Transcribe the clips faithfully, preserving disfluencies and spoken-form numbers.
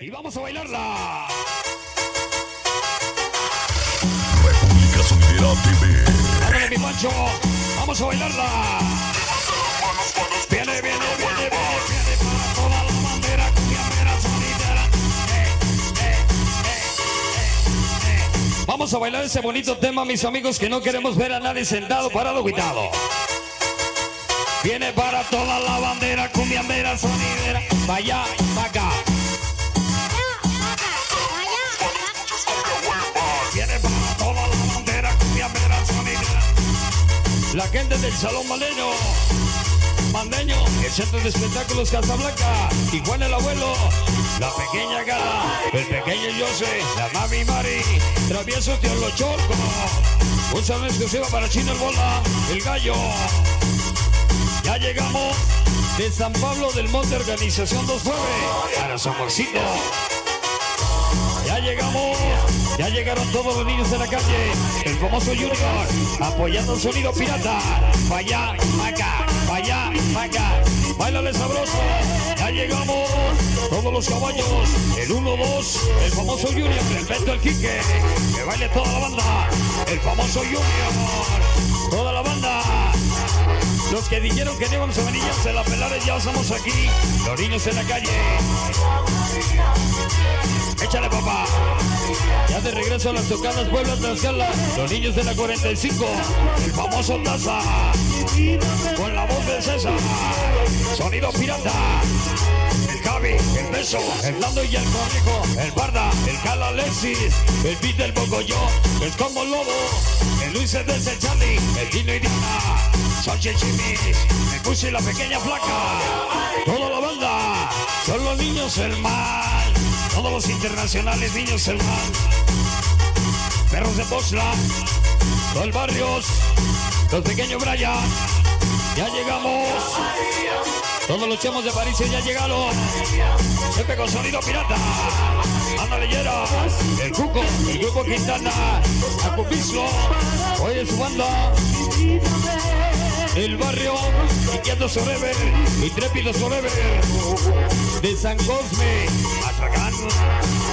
Y vamos a bailarla. República Sonidera T V. Ándale, mi Pancho. Vamos a bailarla. Viene, viene, viene, viene, viene para toda la bandera cumbiambera sonidera. Eh, eh, eh, eh, eh. Vamos a bailar ese bonito tema, mis amigos, que no queremos ver a nadie sentado, parado, cuidado. Viene para toda la bandera cumbiambera sonidera. Vaya, para acá. La gente del Salón Mandeño, Mandeño, el Centro de Espectáculos Casablanca, y Juan el Abuelo, la pequeña Gala, el pequeño José, la mami Mari, Travieso Tío Los Chorcos, un saludo exclusivo para Chino el Bola, el Gallo. Ya llegamos de San Pablo del Monte, Organización veintinueve, para San Maxito. Ya llegamos, ya llegaron todos los niños de la calle, el famoso Junior, apoyando el sonido pirata, vaya, maca, vaya, maca, bailale sabroso, ya llegamos, todos los caballos, el uno, dos, el famoso Junior, el Beto, el Quique, que baile toda la banda, el famoso Junior, toda la banda. Los que dijeron que no íbamos a venir, se la pelaron, ya estamos aquí, los niños en la calle. Échale, papá. Ya de regreso a las tocadas, Puebla, Tlaxcala, los niños de la cuarenta y cinco, el famoso Taza, con la voz del César, Sonido Pirata, el Javi, el Beso, el Lando y el Cornejo, el Barda, el Cal Alexis, el Pita, el Bocoyo, el Como Lobo, el Luis Edes, el Charlie, el Dino y Diana, son Chichimis, el Pussy y la pequeña flaca, toda la banda, son los niños el mal. Todos los internacionales, niños del mar, perros de Posla, todo el barrios, los pequeños Brian, ya llegamos, todos los chemos de París ya llegaron, siempre con Sonido Pirata, Ana Leyera, el Cuco, el Grupo Quintana, Acupislo, hoy es su banda. El barrio, Inquieto Forever, Intrépido Forever, de San Cosme, Atracán,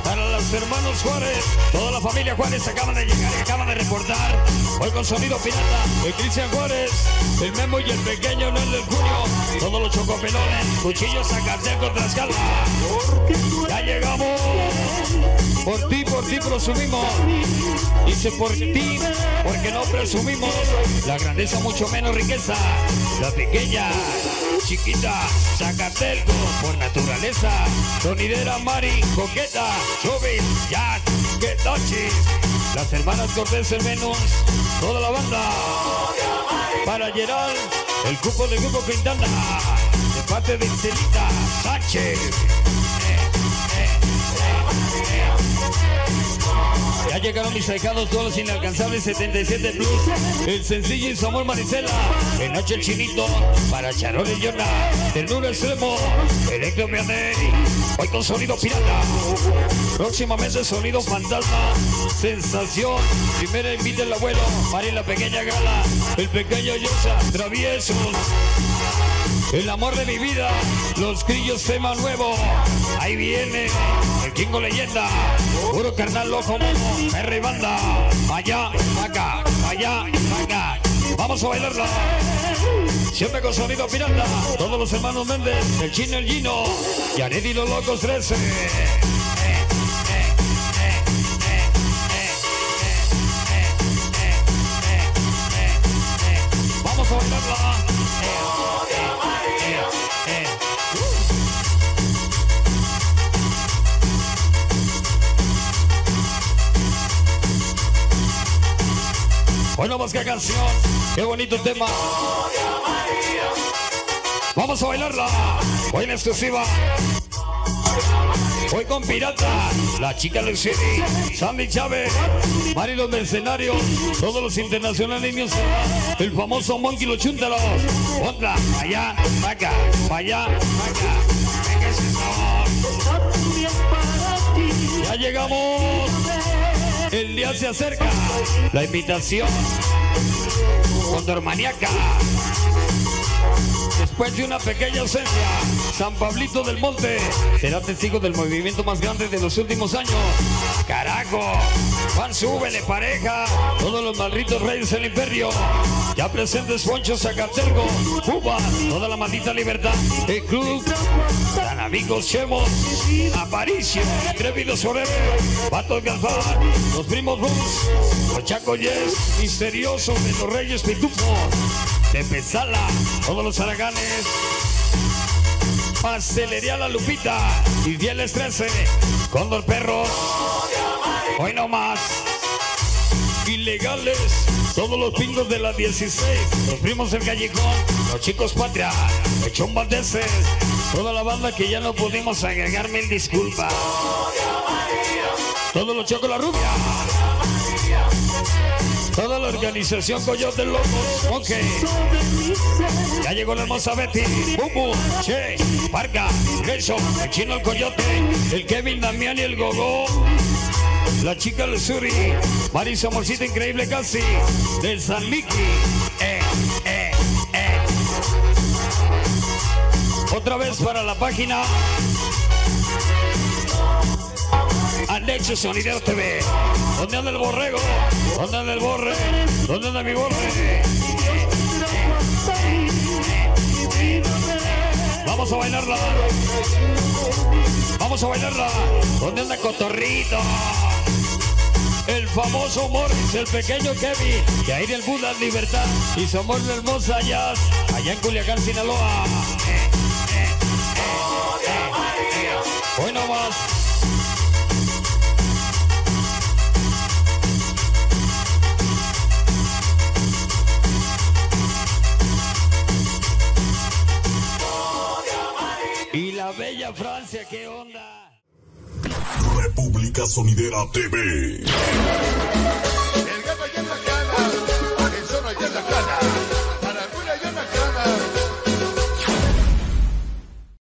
para los hermanos Juárez, toda la familia Juárez acaban de llegar y acaban de reportar, hoy con Sonido Pirata, el Cristian Juárez, el Memo y el pequeño Noel del Junio, todos los chocopelones, cuchillos, Zacatecas, Tlaxcala, ya llegamos, por ti, por ti presumimos, dice por ti, porque no presumimos, la grandeza mucho menos riqueza. La pequeña, chiquita, Zacatelco, por naturaleza, sonidera Mari, coqueta, Chubis, Jack, Quetochis, las hermanas Cortés, el Venus, toda la banda, para Gerald, el cupo del Grupo Quintana, de parte de Celita Sánchez. Ya llegaron mis ahijados, todos los inalcanzables, setenta y siete plus, el sencillo y su amor Maricela, el Noche el Chinito, para Charol y Yona, Ternura Extremo, Electro Mianey, hoy con Sonido Pirata, próximamente Sonido Fantasma, Sensación, primera invita el abuelo, María la pequeña Gala, el pequeño Yosa, Traviesos, el amor de mi vida, los grillos tema nuevo, ahí viene el Kingo Leyenda, puro carnal loco, mono, perra y banda, allá, acá, allá, acá, vamos a bailarla, siempre con Sonido Pirata, todos los hermanos Méndez, el Chino, el Gino, Yanet y los Locos trece. Vamos a bailarla. Bueno, más que canción, qué bonito tema. Vamos a bailarla, hoy en exclusiva. Hoy con Pirata, la chica Luxini, Sandy Chávez, Mari los Mercenarios, todos los internacionales niños, el famoso Monkey los Chúntalos. Otra, allá, acá, allá, acá. Ya llegamos. El día se acerca, la invitación, Condormaníaca. Después de una pequeña ausencia, San Pablito del Monte será testigo del movimiento más grande de los últimos años. ¡Carajo! ¡Juan, súbele, pareja! Todos los malditos reyes del imperio. Ya presentes Poncho, Zacatergo, Cuba, toda la maldita libertad. El club, tan amigos, Chemos, Aparicio, Trevido Soler, Pato Galván, los primos Bus, los Chaco Yes, Misterioso, de los Reyes Pitufo, Tepezala, todos los Araganes, Pastelería La Lupita, y Fieles trece, Cóndor Perro, hoy no más. Ilegales, todos los pingos de las dieciséis, los primos del Callejón, los chicos Patria, los chumbandeses, toda la banda que ya no pudimos agregar, mil disculpas. Todos los Chocos La Rubia, toda la organización Coyote Loco, ok. Ya llegó la hermosa Betty, Bubu, Che, Parca, Greso, el Chino El Coyote, el Kevin Damián y el Gogó. La chica del Suri, Marisa Amorcita Increíble Casi, del San Miki, eh, eh, eh. Otra vez para la página Anexo Sonidero T V. ¿Dónde anda el borrego? ¿Dónde anda el borre? ¿Dónde anda mi borre? Vamos a bailarla. Vamos a bailarla. ¿Dónde anda Cotorrito? El famoso Morris, el pequeño Kevin, que ahí del Buda Libertad y su amor de hermosa Jazz, allá en Culiacán, Sinaloa. Eh, eh, eh, eh. Hoy no más. Y la bella Francia, ¿qué onda? República Sonidera T V.